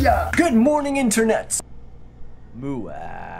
Booyah! Good morning, internets! Mooah.